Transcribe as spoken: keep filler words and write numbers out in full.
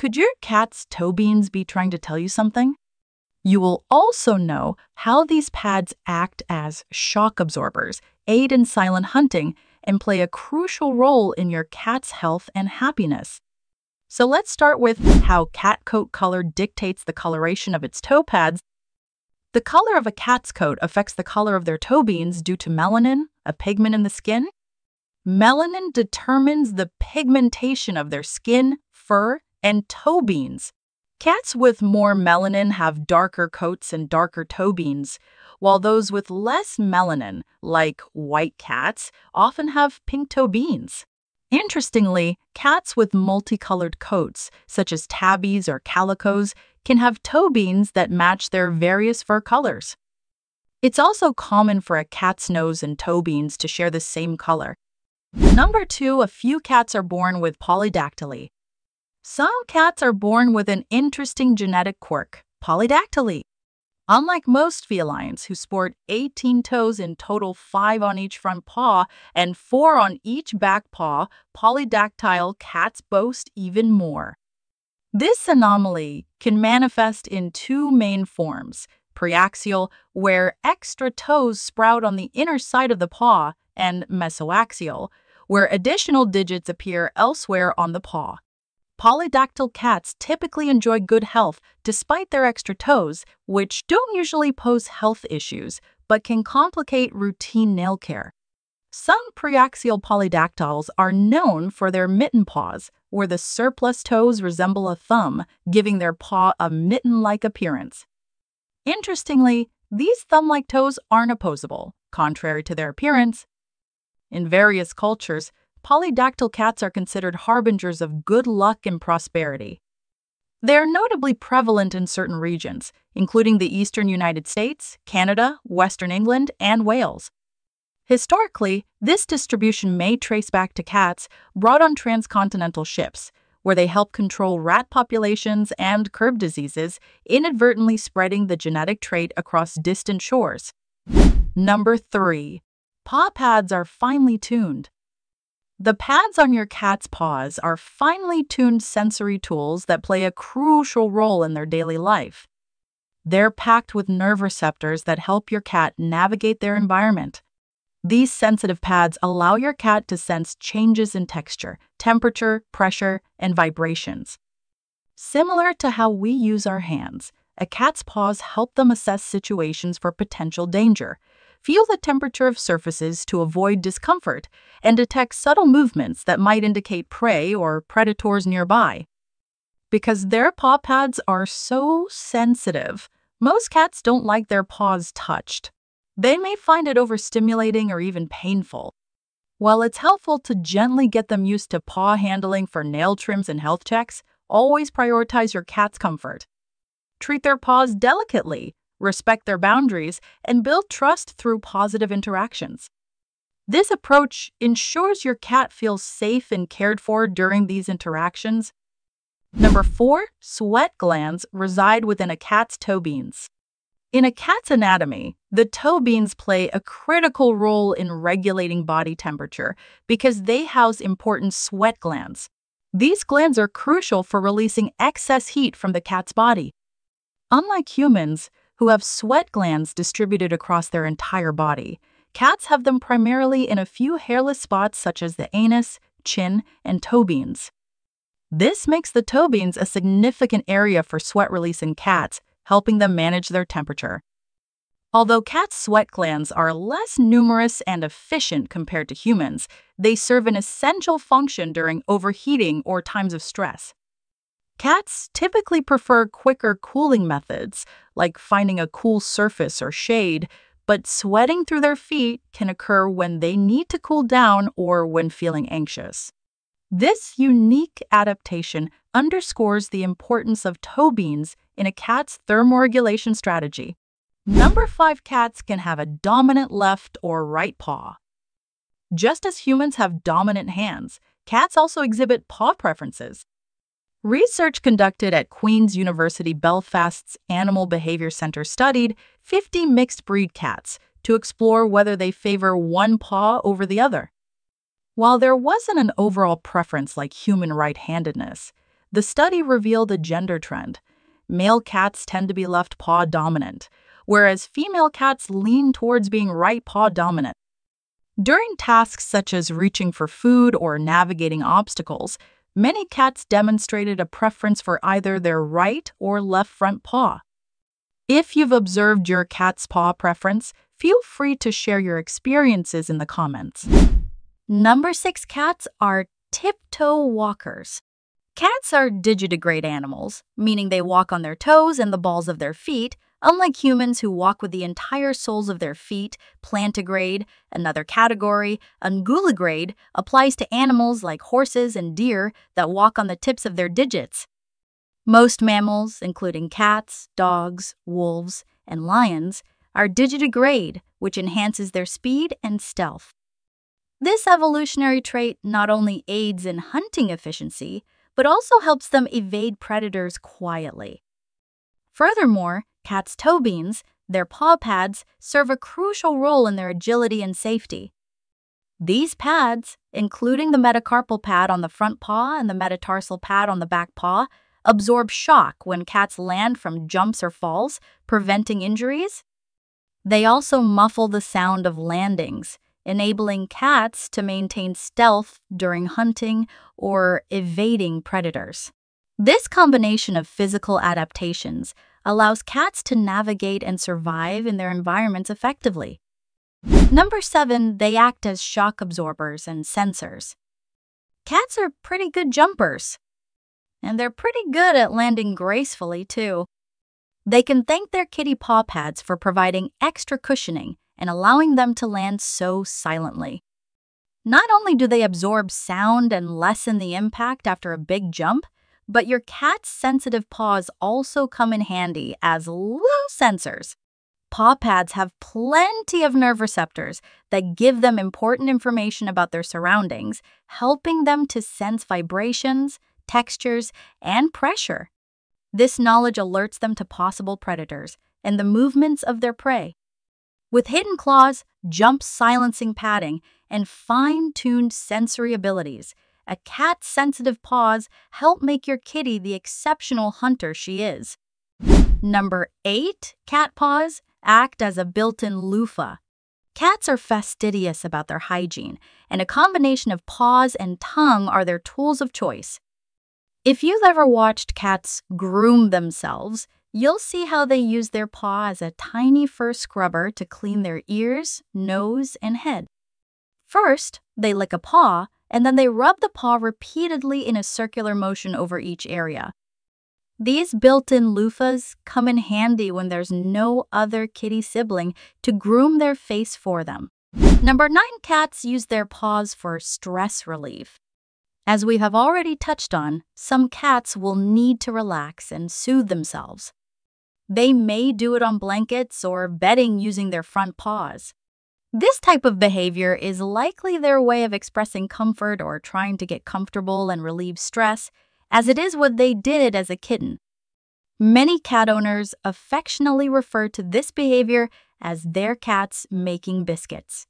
Could your cat's toe beans be trying to tell you something? You will also know how these pads act as shock absorbers, aid in silent hunting, and play a crucial role in your cat's health and happiness. So let's start with how cat coat color dictates the coloration of its toe pads. The color of a cat's coat affects the color of their toe beans due to melanin, a pigment in the skin. Melanin determines the pigmentation of their skin, fur, and toe beans. Cats with more melanin have darker coats and darker toe beans, while those with less melanin, like white cats, often have pink toe beans. Interestingly, cats with multicolored coats, such as tabbies or calicos, can have toe beans that match their various fur colors. It's also common for a cat's nose and toe beans to share the same color. Number two, a few cats are born with polydactyly. Some cats are born with an interesting genetic quirk, polydactyly. Unlike most felines, who sport eighteen toes in total, five on each front paw and four on each back paw, polydactyl cats boast even more. This anomaly can manifest in two main forms: preaxial, where extra toes sprout on the inner side of the paw, and mesoaxial, where additional digits appear elsewhere on the paw. Polydactyl cats typically enjoy good health despite their extra toes, which don't usually pose health issues, but can complicate routine nail care. Some preaxial polydactyls are known for their mitten paws, where the surplus toes resemble a thumb, giving their paw a mitten-like appearance. Interestingly, these thumb-like toes aren't opposable, contrary to their appearance. In various cultures, polydactyl cats are considered harbingers of good luck and prosperity. They are notably prevalent in certain regions, including the eastern United States, Canada, western England, and Wales. Historically, this distribution may trace back to cats brought on transcontinental ships, where they help control rat populations and curb diseases, inadvertently spreading the genetic trait across distant shores. Number three. Paw pads are finely tuned. The pads on your cat's paws are finely tuned sensory tools that play a crucial role in their daily life. They're packed with nerve receptors that help your cat navigate their environment. These sensitive pads allow your cat to sense changes in texture, temperature, pressure, and vibrations. Similar to how we use our hands, a cat's paws help them assess situations for potential danger, feel the temperature of surfaces to avoid discomfort, and detect subtle movements that might indicate prey or predators nearby. Because their paw pads are so sensitive, most cats don't like their paws touched. They may find it overstimulating or even painful. While it's helpful to gently get them used to paw handling for nail trims and health checks, always prioritize your cat's comfort. Treat their paws delicately, respect their boundaries, and build trust through positive interactions. This approach ensures your cat feels safe and cared for during these interactions. Number four, sweat glands reside within a cat's toe beans. In a cat's anatomy, the toe beans play a critical role in regulating body temperature because they house important sweat glands. These glands are crucial for releasing excess heat from the cat's body. Unlike humans, who have sweat glands distributed across their entire body, cats have them primarily in a few hairless spots such as the anus, chin, and toe beans. This makes the toe beans a significant area for sweat release in cats, helping them manage their temperature. Although cats' sweat glands are less numerous and efficient compared to humans, they serve an essential function during overheating or times of stress. Cats typically prefer quicker cooling methods, like finding a cool surface or shade, but sweating through their feet can occur when they need to cool down or when feeling anxious. This unique adaptation underscores the importance of toe beans in a cat's thermoregulation strategy. Number five, cats can have a dominant left or right paw. Just as humans have dominant hands, cats also exhibit paw preferences. Research conducted at Queen's University Belfast's Animal Behaviour Centre studied fifty mixed-breed cats to explore whether they favour one paw over the other. While there wasn't an overall preference like human right-handedness, The study revealed a gender trend. Male cats tend to be left paw dominant, whereas female cats lean towards being right paw dominant. During tasks such as reaching for food or navigating obstacles, many cats demonstrated a preference for either their right or left front paw. If you've observed your cat's paw preference, feel free to share your experiences in the comments. Number six, cats are tiptoe walkers. Cats are digitigrade animals, meaning they walk on their toes and the balls of their feet, unlike humans who walk with the entire soles of their feet. Plantigrade, another category, unguligrade, applies to animals like horses and deer that walk on the tips of their digits. Most mammals, including cats, dogs, wolves, and lions, are digitigrade, which enhances their speed and stealth. This evolutionary trait not only aids in hunting efficiency, but also helps them evade predators quietly. Furthermore, cats' toe beans, their paw pads, serve a crucial role in their agility and safety. These pads, including the metacarpal pad on the front paw and the metatarsal pad on the back paw, absorb shock when cats land from jumps or falls, preventing injuries. They also muffle the sound of landings, enabling cats to maintain stealth during hunting or evading predators. This combination of physical adaptations allows cats to navigate and survive in their environments effectively. Number seven, they act as shock absorbers and sensors. Cats are pretty good jumpers, and they're pretty good at landing gracefully, too. They can thank their kitty paw pads for providing extra cushioning and allowing them to land so silently. Not only do they absorb sound and lessen the impact after a big jump, but your cat's sensitive paws also come in handy as little sensors. Paw pads have plenty of nerve receptors that give them important information about their surroundings, helping them to sense vibrations, textures, and pressure. This knowledge alerts them to possible predators and the movements of their prey. With hidden claws, jump silencing padding, and fine-tuned sensory abilities, a cat's sensitive paws help make your kitty the exceptional hunter she is. Number eight, cat paws act as a built-in loofah. Cats are fastidious about their hygiene, and a combination of paws and tongue are their tools of choice. If you've ever watched cats groom themselves, you'll see how they use their paw as a tiny fur scrubber to clean their ears, nose, and head. First, they lick a paw, and then they rub the paw repeatedly in a circular motion over each area. These built-in loofahs come in handy when there's no other kitty sibling to groom their face for them. Number nine, cats use their paws for stress relief. As we have already touched on, some cats will need to relax and soothe themselves. They may do it on blankets or bedding using their front paws. This type of behavior is likely their way of expressing comfort or trying to get comfortable and relieve stress, as it is what they did as a kitten. Many cat owners affectionately refer to this behavior as their cats making biscuits.